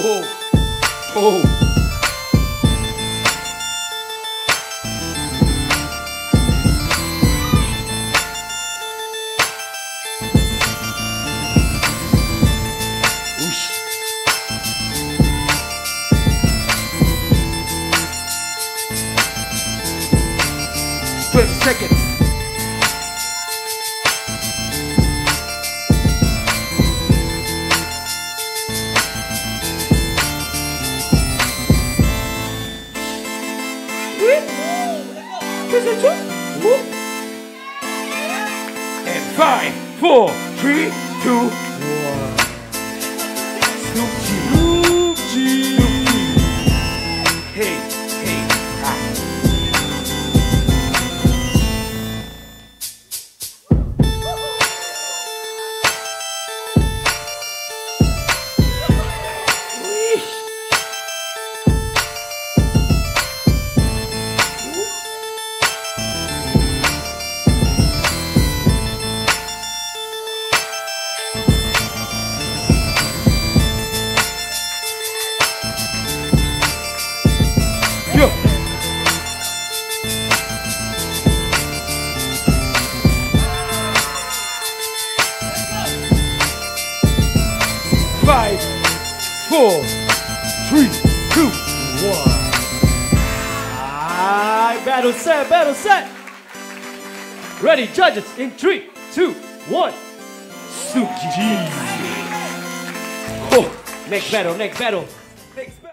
Boom. Boom. Oosh. 20 seconds. And 5, 4, 3, 2, 1. Snoopy. Hey, hey, battle set. Ready, judges, in 3, 2, 1. Snoopy. Oh, next battle, next battle.